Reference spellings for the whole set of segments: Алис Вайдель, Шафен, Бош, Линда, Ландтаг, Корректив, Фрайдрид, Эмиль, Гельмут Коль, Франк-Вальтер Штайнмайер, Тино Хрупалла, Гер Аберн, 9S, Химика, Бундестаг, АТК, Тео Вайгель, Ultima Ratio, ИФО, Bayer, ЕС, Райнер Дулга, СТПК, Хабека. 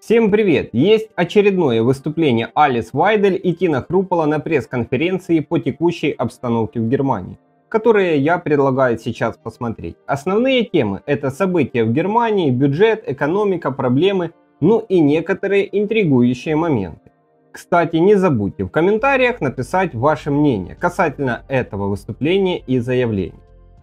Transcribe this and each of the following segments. Всем привет! Есть очередное выступление Алис Вайдель и Тино Хрупалла на пресс-конференции по текущей обстановке в Германии, которые я предлагаю сейчас посмотреть. Основные темы – это события в Германии, бюджет, экономика, проблемы, ну и некоторые интригующие моменты. Кстати, не забудьте в комментариях написать ваше мнение касательно этого выступления и заявлений.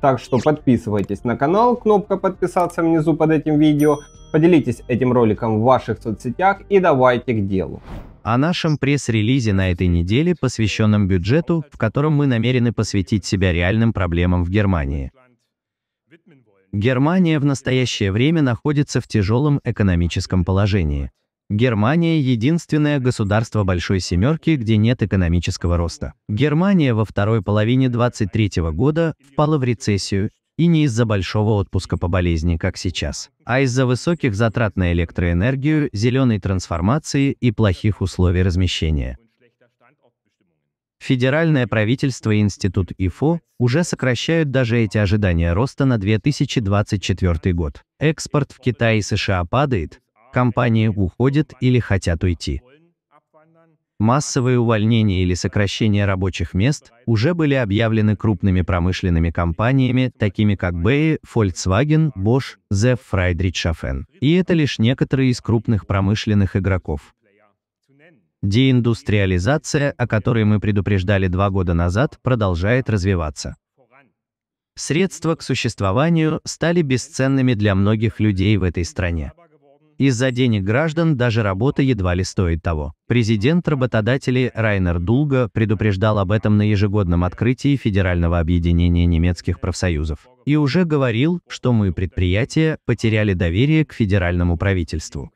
Так что подписывайтесь на канал, кнопка подписаться внизу под этим видео, поделитесь этим роликом в ваших соцсетях и давайте к делу. О нашем пресс-релизе на этой неделе, посвященном бюджету, в котором мы намерены посвятить себя реальным проблемам в Германии. Германия в настоящее время находится в тяжелом экономическом положении. Германия – единственное государство Большой Семерки, где нет экономического роста. Германия во второй половине 2023 года впала в рецессию, и не из-за большого отпуска по болезни, как сейчас, а из-за высоких затрат на электроэнергию, зеленой трансформации и плохих условий размещения. Федеральное правительство и Институт ИФО уже сокращают даже эти ожидания роста на 2024 год. Экспорт в Китай и США падает, компании уходят или хотят уйти. Массовые увольнения или сокращение рабочих мест уже были объявлены крупными промышленными компаниями, такими как Bayer, Фольксваген, Бош, Zeff, Фрайдрид, Шафен. И это лишь некоторые из крупных промышленных игроков. Деиндустриализация, о которой мы предупреждали 2 года назад, продолжает развиваться. Средства к существованию стали бесценными для многих людей в этой стране. Из-за денег граждан даже работа едва ли стоит того. Президент работодателей Райнер Дулга предупреждал об этом на ежегодном открытии Федерального объединения немецких профсоюзов. И уже говорил, что мы, предприятия, потеряли доверие к федеральному правительству.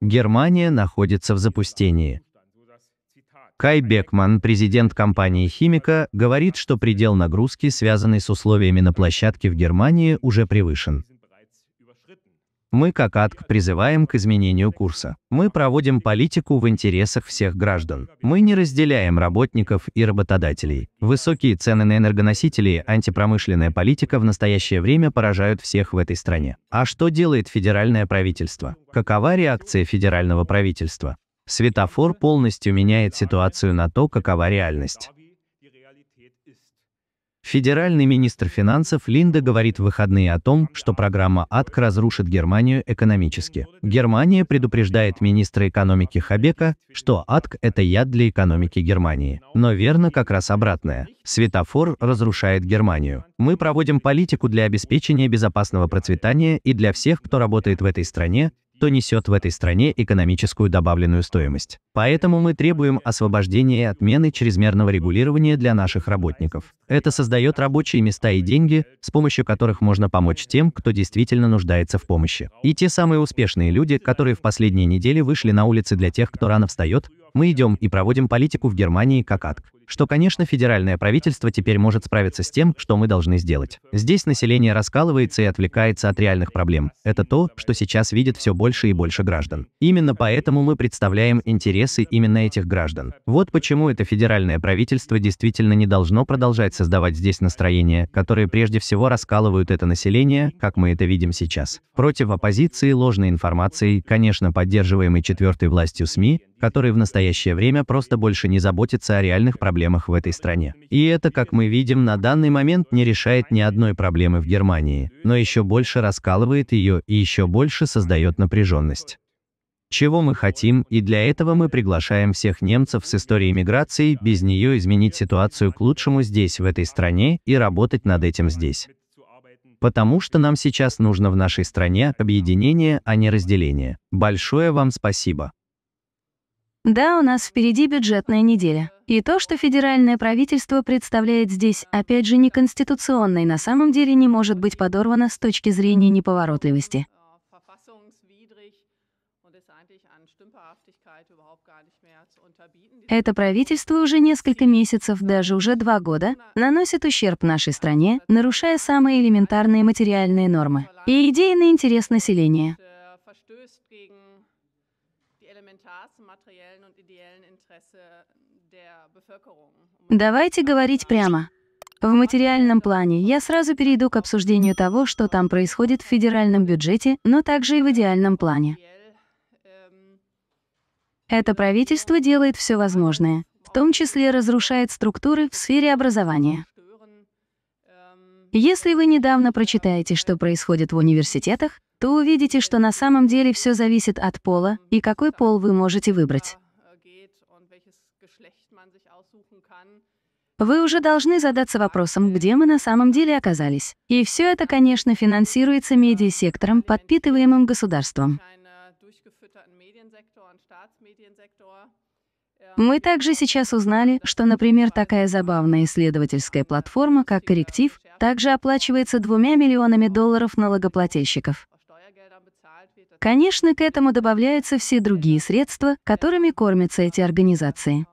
Германия находится в запустении. Кай Бекман, президент компании «Химика», говорит, что предел нагрузки, связанный с условиями на площадке в Германии, уже превышен. Мы, как АДГ, призываем к изменению курса. Мы проводим политику в интересах всех граждан. Мы не разделяем работников и работодателей. Высокие цены на энергоносители, антипромышленная политика в настоящее время поражают всех в этой стране. А что делает федеральное правительство? Какова реакция федерального правительства? Светофор полностью меняет ситуацию на то, какова реальность. Федеральный министр финансов Линда говорит в выходные о том, что программа АТК разрушит Германию экономически. Германия предупреждает министра экономики Хабека, что АТК – это яд для экономики Германии. Но верно как раз обратное. Светофор разрушает Германию. Мы проводим политику для обеспечения безопасного процветания и для всех, кто работает в этой стране, кто несет в этой стране экономическую добавленную стоимость. Поэтому мы требуем освобождения и отмены чрезмерного регулирования для наших работников. Это создает рабочие места и деньги, с помощью которых можно помочь тем, кто действительно нуждается в помощи. И те самые успешные люди, которые в последние недели вышли на улицы для тех, кто рано встает, мы идем и проводим политику в Германии как АДГ. Что, конечно, федеральное правительство теперь может справиться с тем, что мы должны сделать. Здесь население раскалывается и отвлекается от реальных проблем. Это то, что сейчас видит все больше и больше граждан. Именно поэтому мы представляем интересы именно этих граждан. Вот почему это федеральное правительство действительно не должно продолжать создавать здесь настроения, которые прежде всего раскалывают это население, как мы это видим сейчас. Против оппозиции, ложной информации, конечно, поддерживаемой четвертой властью СМИ, которые в настоящее время просто больше не заботятся о реальных проблемах в этой стране. И это, как мы видим, на данный момент не решает ни одной проблемы в Германии, но еще больше раскалывает ее и еще больше создает напряженность. Чего мы хотим, и для этого мы приглашаем всех немцев с историей миграции, без нее изменить ситуацию к лучшему здесь, в этой стране, и работать над этим здесь. Потому что нам сейчас нужно в нашей стране объединение, а не разделение. Большое вам спасибо. Да, у нас впереди бюджетная неделя. И то, что федеральное правительство представляет здесь, опять же, неконституционное, на самом деле не может быть подорвано с точки зрения неповоротливости. Это правительство уже несколько месяцев, даже уже 2 года, наносит ущерб нашей стране, нарушая самые элементарные материальные нормы и идейный интерес населения. Давайте говорить прямо. В материальном плане я сразу перейду к обсуждению того, что там происходит в федеральном бюджете, но также и в идеальном плане. Это правительство делает все возможное, в том числе разрушает структуры в сфере образования. Если вы недавно прочитаете, что происходит в университетах, то увидите, что на самом деле все зависит от пола и какой пол вы можете выбрать. Вы уже должны задаться вопросом, где мы на самом деле оказались. И все это, конечно, финансируется медиасектором, подпитываемым государством. Мы также сейчас узнали, что, например, такая забавная исследовательская платформа, как Корректив, также оплачивается $2 миллионами налогоплательщиков. Конечно, к этому добавляются все другие средства, которыми кормятся эти организации.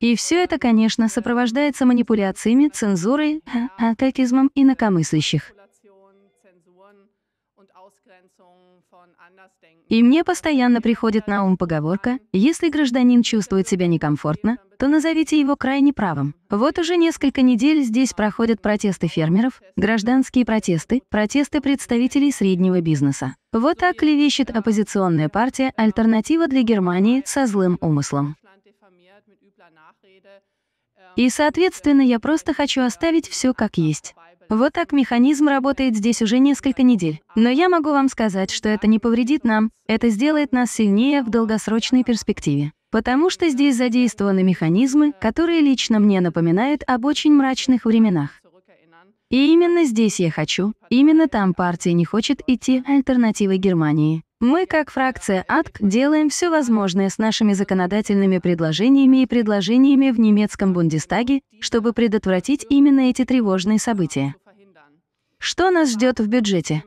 И все это, конечно, сопровождается манипуляциями, цензурой, атакизмом инакомыслящих. И мне постоянно приходит на ум поговорка: если гражданин чувствует себя некомфортно, то назовите его крайне правым. Вот уже несколько недель здесь проходят протесты фермеров, гражданские протесты, протесты представителей среднего бизнеса. Вот так клевещет оппозиционная партия «Альтернатива для Германии» со злым умыслом. И, соответственно, я просто хочу оставить все как есть. Вот так механизм работает здесь уже несколько недель. Но я могу вам сказать, что это не повредит нам, это сделает нас сильнее в долгосрочной перспективе. Потому что здесь задействованы механизмы, которые лично мне напоминают об очень мрачных временах. И именно здесь я хочу, именно там партия не хочет идти альтернативой Германии. Мы, как фракция АДГ, делаем все возможное с нашими законодательными предложениями и предложениями в немецком Бундестаге, чтобы предотвратить именно эти тревожные события. Что нас ждет в бюджете?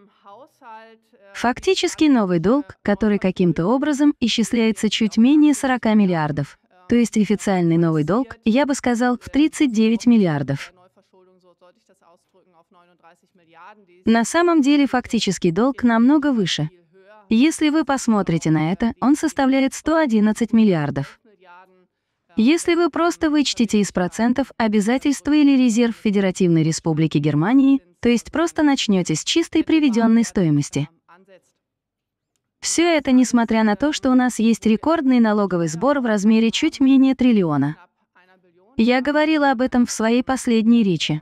Фактически новый долг, который каким-то образом исчисляется чуть менее 40 миллиардов. То есть официальный новый долг, я бы сказал, в 39 миллиардов. На самом деле фактический долг намного выше. Если вы посмотрите на это, он составляет 111 миллиардов. Если вы просто вычтите из процентов обязательства или резерв Федеративной Республики Германии, то есть просто начнете с чистой приведенной стоимости. Все это несмотря на то, что у нас есть рекордный налоговый сбор в размере чуть менее триллиона. Я говорила об этом в своей последней речи.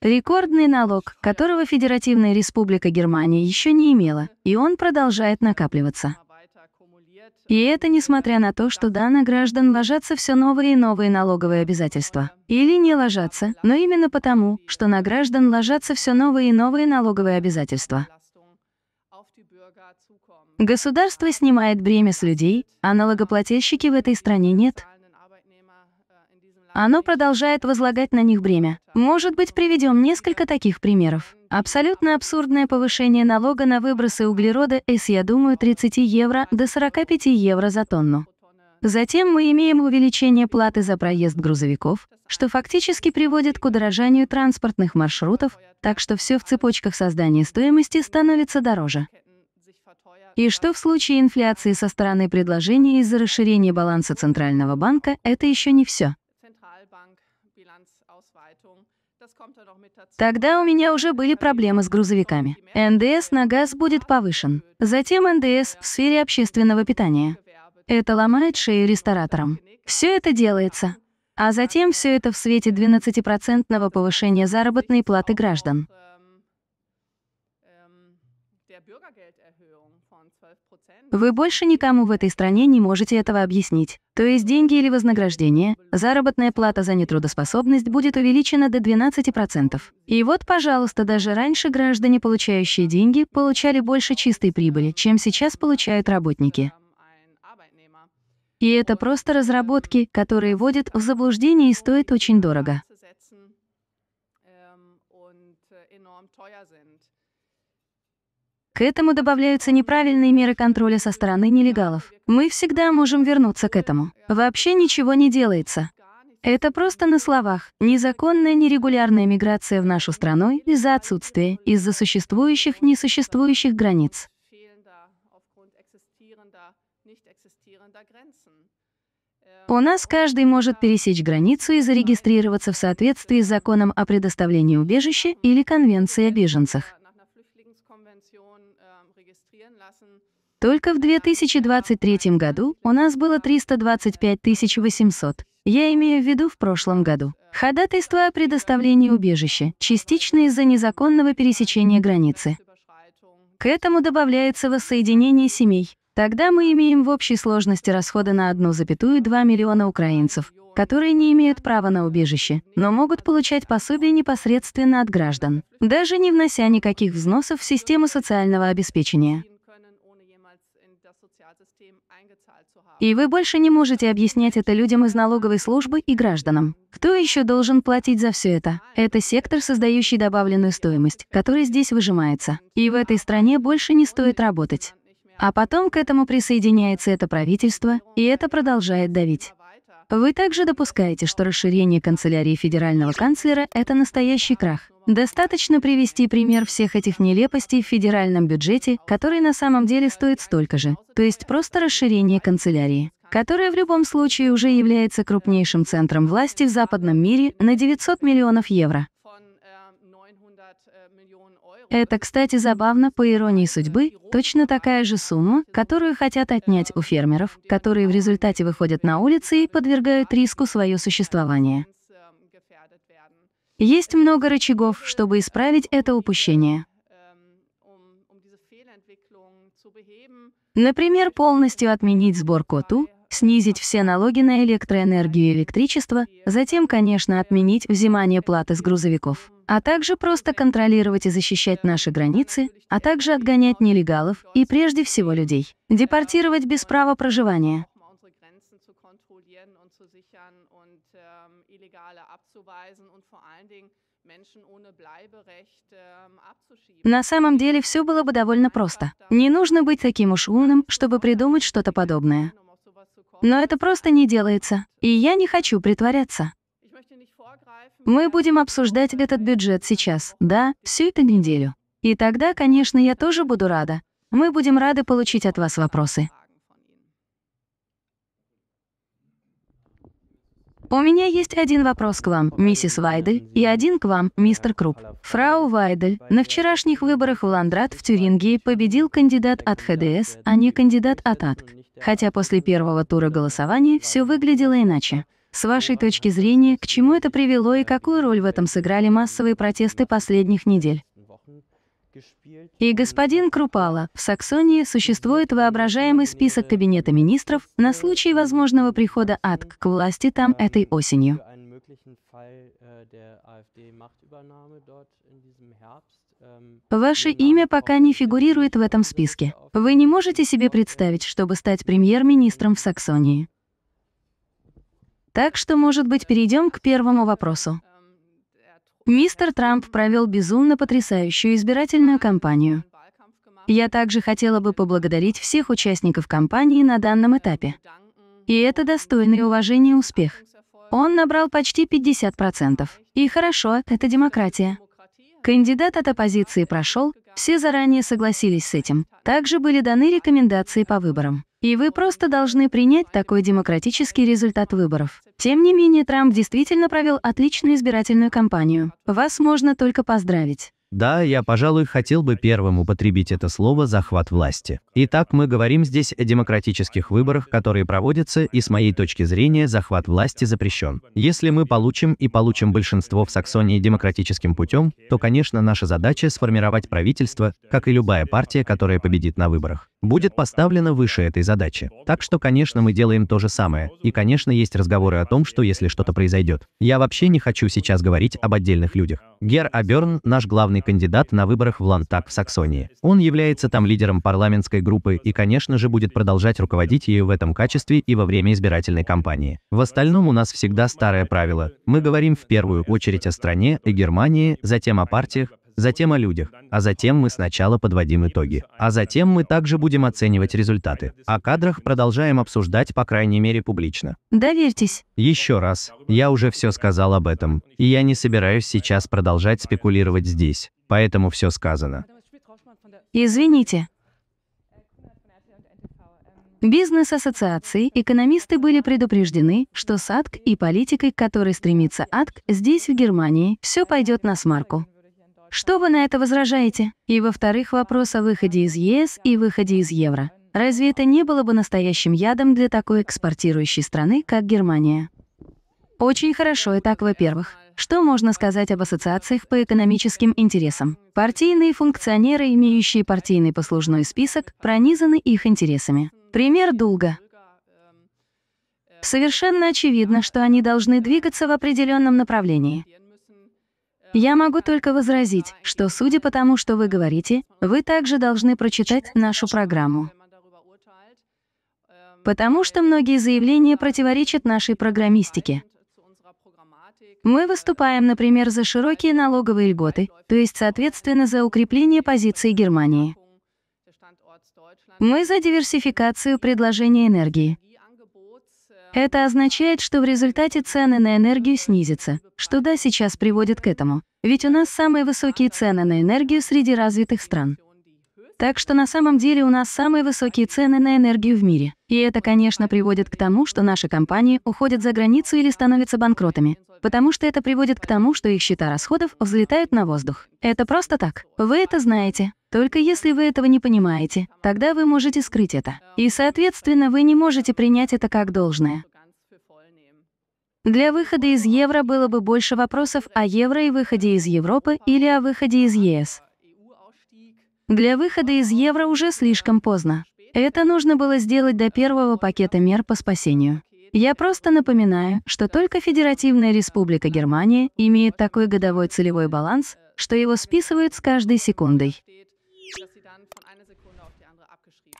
Рекордный налог, которого Федеративная Республика Германия еще не имела, и он продолжает накапливаться. И это несмотря на то, что на граждан ложатся все новые и новые налоговые обязательства. Или не ложатся, но именно потому, что на граждан ложатся все новые и новые налоговые обязательства. Государство снимает бремя с людей, а налогоплательщики в этой стране нет. Оно продолжает возлагать на них бремя. Может быть, приведем несколько таких примеров. Абсолютно абсурдное повышение налога на выбросы углерода с, я думаю, 30 евро до 45 евро за тонну. Затем мы имеем увеличение платы за проезд грузовиков, что фактически приводит к удорожанию транспортных маршрутов, так что все в цепочках создания стоимости становится дороже. И что в случае инфляции со стороны предложения из-за расширения баланса Центрального банка, это еще не все. Тогда у меня уже были проблемы с грузовиками. НДС на газ будет повышен. Затем НДС в сфере общественного питания. Это ломает шею рестораторам. Все это делается. А затем все это в свете 12% повышения заработной платы граждан. Вы больше никому в этой стране не можете этого объяснить. То есть деньги или вознаграждение, заработная плата за нетрудоспособность будет увеличена до 12%. И вот, пожалуйста, даже раньше граждане, получающие деньги, получали больше чистой прибыли, чем сейчас получают работники. И это просто разработки, которые вводят в заблуждение и стоят очень дорого. К этому добавляются неправильные меры контроля со стороны нелегалов. Мы всегда можем вернуться к этому. Вообще ничего не делается. Это просто на словах. Незаконная нерегулярная миграция в нашу страну из-за отсутствия, из-за существующих, несуществующих границ. У нас каждый может пересечь границу и зарегистрироваться в соответствии с законом о предоставлении убежища или Конвенции о беженцах. Только в 2023 году у нас было 325 800. Я имею в виду в прошлом году. Ходатайство о предоставлении убежища, частично из-за незаконного пересечения границы. К этому добавляется воссоединение семей. Тогда мы имеем в общей сложности расходы на 1,2 миллиона украинцев, которые не имеют права на убежище, но могут получать пособие непосредственно от граждан, даже не внося никаких взносов в систему социального обеспечения. И вы больше не можете объяснять это людям из налоговой службы и гражданам. Кто еще должен платить за все это? Это сектор, создающий добавленную стоимость, который здесь выжимается. И в этой стране больше не стоит работать. А потом к этому присоединяется это правительство, и это продолжает давить. Вы также допускаете, что расширение канцелярии федерального канцлера – это настоящий крах. Достаточно привести пример всех этих нелепостей в федеральном бюджете, который на самом деле стоит столько же, то есть просто расширение канцелярии, которая в любом случае уже является крупнейшим центром власти в западном мире на 900 миллионов евро. Это, кстати, забавно, по иронии судьбы, точно такая же сумма, которую хотят отнять у фермеров, которые в результате выходят на улицы и подвергают риску свое существование. Есть много рычагов, чтобы исправить это упущение. Например, полностью отменить сбор КОТУ, снизить все налоги на электроэнергию и электричество, затем, конечно, отменить взимание платы с грузовиков, а также просто контролировать и защищать наши границы, а также отгонять нелегалов и прежде всего людей, депортировать без права проживания. На самом деле все было бы довольно просто. Не нужно быть таким уж умным, чтобы придумать что-то подобное. Но это просто не делается, и я не хочу притворяться. Мы будем обсуждать этот бюджет сейчас, да, всю эту неделю. И тогда, конечно, я тоже буду рада. Мы будем рады получить от вас вопросы. У меня есть один вопрос к вам, миссис Вайдель, и один к вам, мистер Круп. Фрау Вайдель, на вчерашних выборах в Ландрат в Тюрингии победил кандидат от ХДС, а не кандидат от АТК. Хотя после первого тура голосования все выглядело иначе. С вашей точки зрения, к чему это привело и какую роль в этом сыграли массовые протесты последних недель? И, господин Крупалла, в Саксонии существует воображаемый список кабинета министров на случай возможного прихода АДК к власти там этой осенью. Ваше имя пока не фигурирует в этом списке. Вы не можете себе представить, чтобы стать премьер-министром в Саксонии. Так что, может быть, перейдем к первому вопросу. Мистер Трамп провел безумно потрясающую избирательную кампанию. Я также хотела бы поблагодарить всех участников кампании на данном этапе. И это достойный уважения успех. Он набрал почти 50%. И хорошо, это демократия. Кандидат от оппозиции прошел, все заранее согласились с этим. Также были даны рекомендации по выборам. И вы просто должны принять такой демократический результат выборов. Тем не менее, Трамп действительно провел отличную избирательную кампанию. Вас можно только поздравить. Да, я, пожалуй, хотел бы первым употребить это слово «захват власти». Итак, мы говорим здесь о демократических выборах, которые проводятся, и с моей точки зрения захват власти запрещен. Если мы получим большинство в Саксонии демократическим путем, то, конечно, наша задача сформировать правительство, как и любая партия, которая победит на выборах, будет поставлена выше этой задачи. Так что, конечно, мы делаем то же самое. И, конечно, есть разговоры о том, что если что-то произойдет. Я вообще не хочу сейчас говорить об отдельных людях. Гер Аберн, наш главный кандидат на выборах в Ландтаг в Саксонии. Он является там лидером парламентской группы и, конечно же, будет продолжать руководить ею в этом качестве и во время избирательной кампании. В остальном у нас всегда старое правило. Мы говорим в первую очередь о стране и Германии, затем о партиях, затем о людях, а затем мы сначала подводим итоги. А затем мы также будем оценивать результаты. О кадрах продолжаем обсуждать, по крайней мере, публично. Доверьтесь. Еще раз, я уже все сказал об этом, и я не собираюсь сейчас продолжать спекулировать здесь, поэтому все сказано. Извините. Бизнес-ассоциации, экономисты были предупреждены, что с АДК и политикой, к которой стремится АДК, здесь, в Германии, все пойдет на смарку. Что вы на это возражаете? И во-вторых, вопрос о выходе из ЕС и выходе из евро. Разве это не было бы настоящим ядом для такой экспортирующей страны, как Германия? Очень хорошо. Итак, во-первых, что можно сказать об ассоциациях по экономическим интересам? Партийные функционеры, имеющие партийный послужной список, пронизаны их интересами. Пример Дулга. Совершенно очевидно, что они должны двигаться в определенном направлении. Я могу только возразить, что, судя по тому, что вы говорите, вы также должны прочитать нашу программу. Потому что многие заявления противоречат нашей программистике. Мы выступаем, например, за широкие налоговые льготы, то есть, соответственно, за укрепление позиции Германии. Мы за диверсификацию предложения энергии. Это означает, что в результате цены на энергию снизятся, что да, сейчас приводит к этому, ведь у нас самые высокие цены на энергию среди развитых стран. Так что на самом деле у нас самые высокие цены на энергию в мире. И это, конечно, приводит к тому, что наши компании уходят за границу или становятся банкротами, потому что это приводит к тому, что их счета расходов взлетают на воздух. Это просто так. Вы это знаете. Только если вы этого не понимаете, тогда вы можете скрыть это. И, соответственно, вы не можете принять это как должное. Для выхода из евро было бы больше вопросов о евро и выходе из Европы или о выходе из ЕС. Для выхода из евро уже слишком поздно. Это нужно было сделать до первого пакета мер по спасению. Я просто напоминаю, что только Федеративная Республика Германия имеет такой годовой целевой баланс, что его списывают с каждой секундой.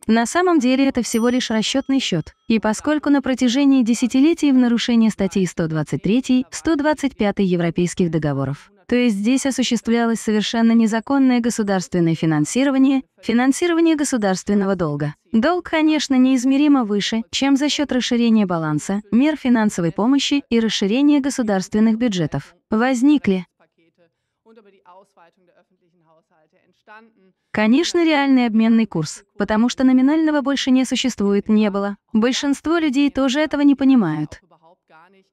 На самом деле это всего лишь расчетный счет. И поскольку на протяжении десятилетий в нарушение статей 123, 125 европейских договоров, то есть здесь осуществлялось совершенно незаконное государственное финансирование, финансирование государственного долга. Долг, конечно, неизмеримо выше, чем за счет расширения баланса, мер финансовой помощи и расширения государственных бюджетов. Возникли. Конечно, реальный обменный курс, потому что номинального больше не существует, не было. Большинство людей тоже этого не понимают.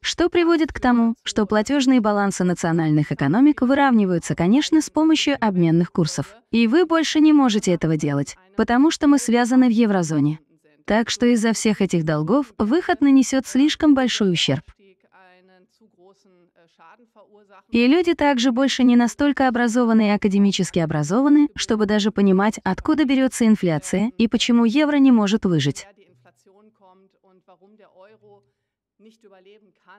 Что приводит к тому, что платежные балансы национальных экономик выравниваются, конечно, с помощью обменных курсов. И вы больше не можете этого делать, потому что мы связаны в еврозоне. Так что из-за всех этих долгов выход нанесет слишком большой ущерб. И люди также больше не настолько образованы и академически образованы, чтобы даже понимать, откуда берется инфляция и почему евро не может выжить.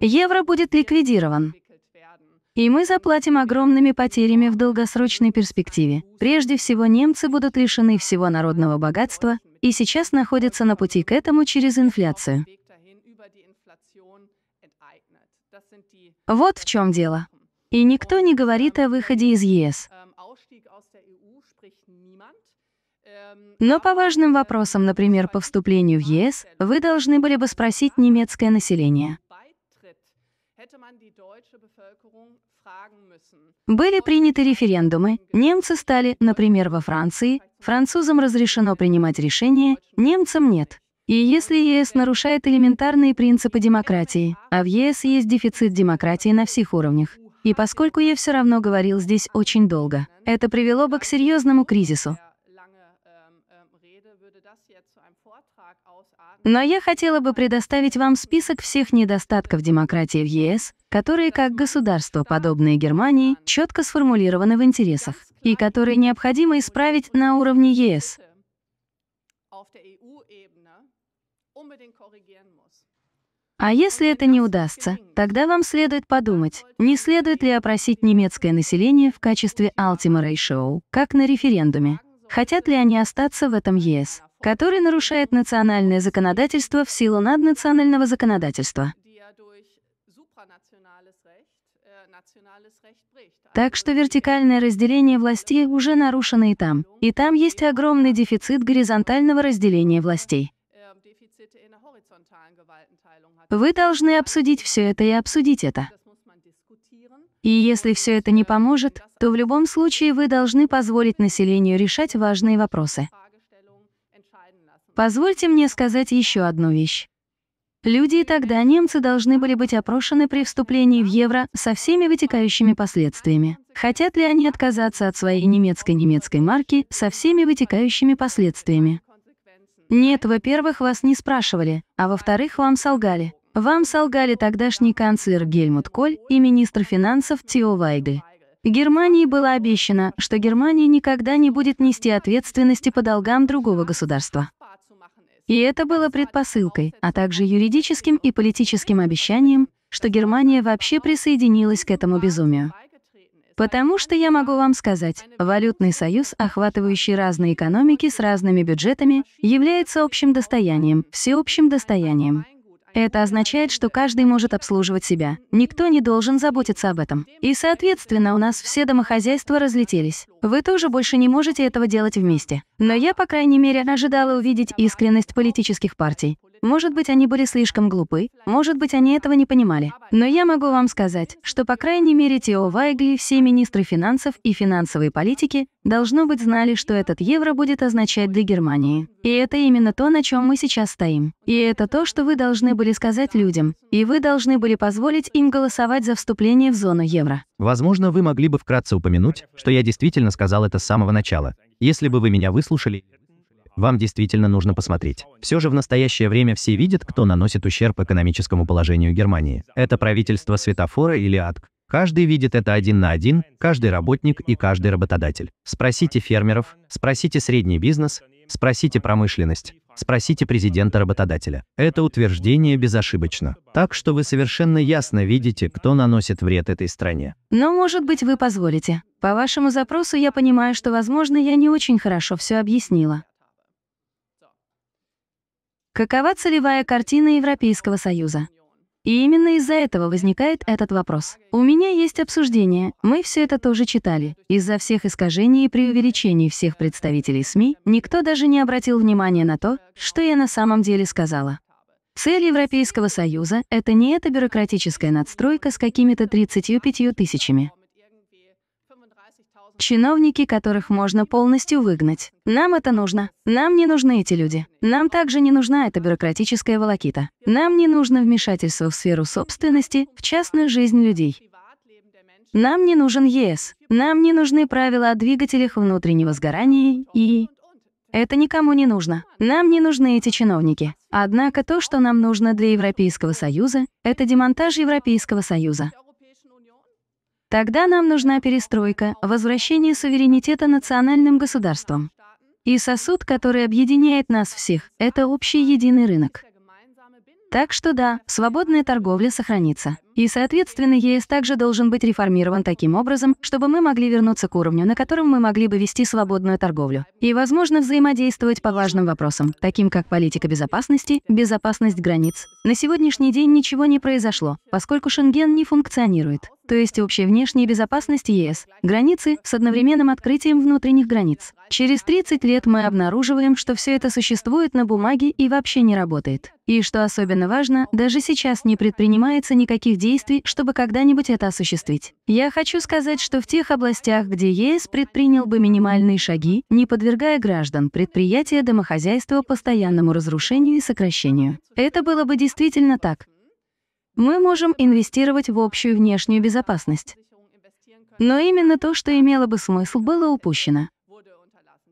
Евро будет ликвидирован. И мы заплатим огромными потерями в долгосрочной перспективе. Прежде всего, немцы будут лишены всего народного богатства и сейчас находятся на пути к этому через инфляцию. Вот в чем дело. И никто не говорит о выходе из ЕС. Но по важным вопросам, например, по вступлению в ЕС, вы должны были бы спросить немецкое население. Были приняты референдумы, немцы стали, например, во Франции, французам разрешено принимать решения, немцам нет. И если ЕС нарушает элементарные принципы демократии, а в ЕС есть дефицит демократии на всех уровнях, и поскольку я все равно говорил здесь очень долго, это привело бы к серьезному кризису. Но я хотела бы предоставить вам список всех недостатков демократии в ЕС, которые, как государство, подобные Германии, четко сформулированы в интересах, и которые необходимо исправить на уровне ЕС. А если это не удастся, тогда вам следует подумать, не следует ли опросить немецкое население в качестве Ultima Ratio, как на референдуме. Хотят ли они остаться в этом ЕС, который нарушает национальное законодательство в силу наднационального законодательства? Так что вертикальное разделение властей уже нарушено и там есть огромный дефицит горизонтального разделения властей. Вы должны обсудить все это и обсудить это. И если все это не поможет, то в любом случае вы должны позволить населению решать важные вопросы. Позвольте мне сказать еще одну вещь. Люди и тогда немцы должны были быть опрошены при вступлении в евро со всеми вытекающими последствиями. Хотят ли они отказаться от своей немецкой марки со всеми вытекающими последствиями? Нет, во-первых, вас не спрашивали, а во-вторых, вам солгали. Вам солгали тогдашний канцлер Гельмут Коль и министр финансов Тео Вайгель. Германии было обещано, что Германия никогда не будет нести ответственности по долгам другого государства. И это было предпосылкой, а также юридическим и политическим обещанием, что Германия вообще присоединилась к этому безумию. Потому что я могу вам сказать, валютный союз, охватывающий разные экономики с разными бюджетами, является общим достоянием, всеобщим достоянием. Это означает, что каждый может обслуживать себя, никто не должен заботиться об этом. И, соответственно, у нас все домохозяйства разлетелись. Вы тоже больше не можете этого делать вместе. Но я, по крайней мере, ожидала увидеть искренность политических партий. Может быть, они были слишком глупы, может быть, они этого не понимали. Но я могу вам сказать, что, по крайней мере, Тео Вайгель и все министры финансов и финансовой политики, должно быть, знали, что этот евро будет означать для Германии. И это именно то, на чем мы сейчас стоим. И это то, что вы должны были сказать людям, и вы должны были позволить им голосовать за вступление в зону евро. Возможно, вы могли бы вкратце упомянуть, что я действительно сказал это с самого начала. Если бы вы меня выслушали, вам действительно нужно посмотреть. Все же в настоящее время все видят, кто наносит ущерб экономическому положению Германии. Это правительство Светофора или АДГ. Каждый видит это один на один, каждый работник и каждый работодатель. Спросите фермеров, спросите средний бизнес, спросите промышленность. Спросите президента-работодателя. Это утверждение безошибочно. Так что вы совершенно ясно видите, кто наносит вред этой стране. Но, может быть, вы позволите. По вашему запросу я понимаю, что, возможно, я не очень хорошо все объяснила. Какова целевая картина Европейского Союза? И именно из-за этого возникает этот вопрос. У меня есть обсуждение, мы все это тоже читали. Из-за всех искажений и преувеличений всех представителей СМИ, никто даже не обратил внимания на то, что я на самом деле сказала. Цель Европейского Союза — это не эта бюрократическая надстройка с какими-то 35 тысячами чиновники, которых можно полностью выгнать. Нам это нужно. Нам не нужны эти люди. Нам также не нужна эта бюрократическая волокита. Нам не нужно вмешательство в сферу собственности, в частную жизнь людей. Нам не нужен ЕС. Нам не нужны правила о двигателях внутреннего сгорания и... Это никому не нужно. Нам не нужны эти чиновники. Однако то, что нам нужно для Европейского Союза, это демонтаж Европейского Союза. Тогда нам нужна перестройка, возвращение суверенитета национальным государствам. И сосуд, который объединяет нас всех, это общий единый рынок. Так что да, свободная торговля сохранится. И, соответственно, ЕС также должен быть реформирован таким образом, чтобы мы могли вернуться к уровню, на котором мы могли бы вести свободную торговлю. И, возможно, взаимодействовать по важным вопросам, таким как политика безопасности, безопасность границ. На сегодняшний день ничего не произошло, поскольку Шенген не функционирует. То есть общая внешняя безопасность ЕС, границы с одновременным открытием внутренних границ. Через 30 лет мы обнаруживаем, что все это существует на бумаге и вообще не работает. И, что особенно важно, даже сейчас не предпринимается никаких действий, чтобы когда-нибудь это осуществить. Я хочу сказать, что в тех областях, где ЕС предпринял бы минимальные шаги, не подвергая граждан, предприятия, домохозяйства постоянному разрушению и сокращению. Это было бы действительно так. Мы можем инвестировать в общую внешнюю безопасность. Но именно то, что имело бы смысл, было упущено.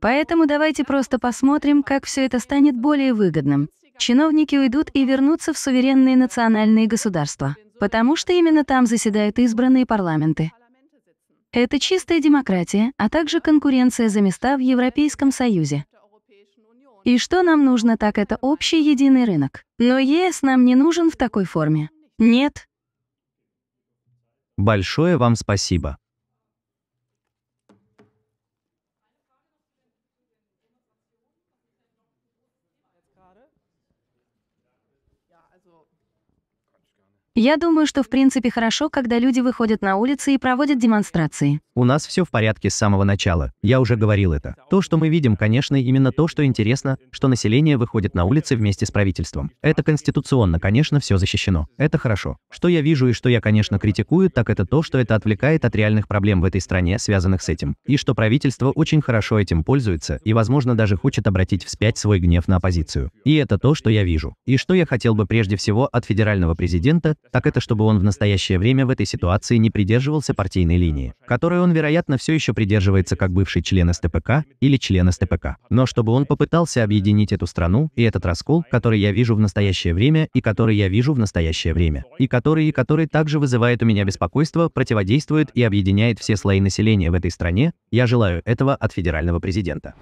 Поэтому давайте просто посмотрим, как все это станет более выгодным. Чиновники уйдут и вернутся в суверенные национальные государства, потому что именно там заседают избранные парламенты. Это чистая демократия, а также конкуренция за места в Европейском Союзе. И что нам нужно, так это общий единый рынок. Но ЕС нам не нужен в такой форме. Нет. Большое вам спасибо. Я думаю, что в принципе хорошо, когда люди выходят на улицы и проводят демонстрации. У нас все в порядке с самого начала. Я уже говорил это. То, что мы видим, конечно, именно то, что интересно, что население выходит на улицы вместе с правительством. Это конституционно, конечно, все защищено. Это хорошо. Что я вижу и что я, конечно, критикую, так это то, что это отвлекает от реальных проблем в этой стране, связанных с этим. И что правительство очень хорошо этим пользуется и, возможно, даже хочет обратить вспять свой гнев на оппозицию. И это то, что я вижу. И что я хотел бы прежде всего от федерального президента, так это чтобы он в настоящее время в этой ситуации не придерживался партийной линии, которой он, вероятно, все еще придерживается как бывший член СТПК или член СТПК. Но чтобы он попытался объединить эту страну и этот раскол, который я вижу в настоящее время и который также вызывает у меня беспокойство, противодействует и объединяет все слои населения в этой стране, я желаю этого от федерального президента.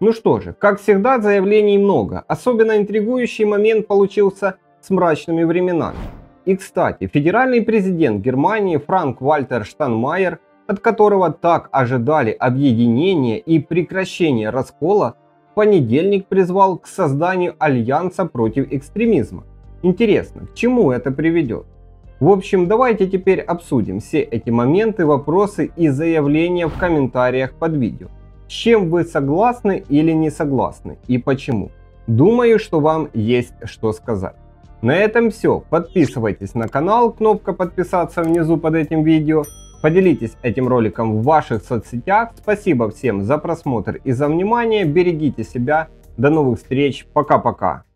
Ну что же, как всегда, заявлений много. Особенно интригующий момент получился с мрачными временами. И, кстати, федеральный президент Германии Франк-Вальтер Штайнмайер, от которого так ожидали объединения и прекращения раскола, в понедельник призвал к созданию альянса против экстремизма. Интересно, к чему это приведет? В общем, давайте теперь обсудим все эти моменты, вопросы и заявления в комментариях под видео. С чем вы согласны или не согласны и почему? Думаю, что вам есть что сказать. На этом все. Подписывайтесь на канал, кнопка подписаться внизу под этим видео. Поделитесь этим роликом в ваших соцсетях. Спасибо всем за просмотр и за внимание. Берегите себя. До новых встреч. Пока-пока.